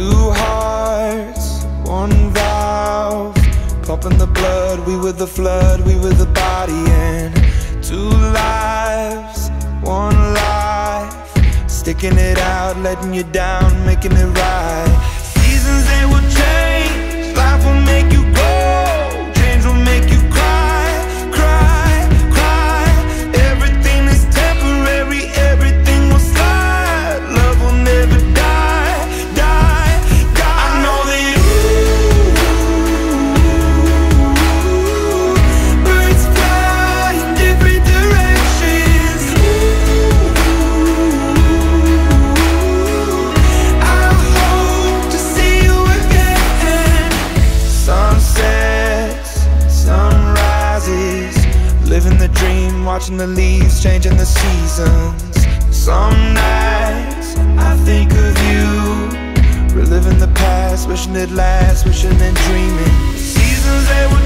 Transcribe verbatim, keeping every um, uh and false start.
Two hearts, one valve, pumping the blood. We were the flood, we were the body in. Two lives, one life, sticking it out, letting you down, making it right. Seasons, they will change. Life will make you go. Change will make you cry, cry, cry. Everything is temporary, everything will slide. Love will never die, die, die. I know that ooh, birds fly in different directions. Ooh, I hope to see you again. Sunsets, sunrises, living the dream, watching the leaves, changing the seasons. Some nights I think of you, reliving the past, wishing it lasts, wishing and dreaming. Seasons, they were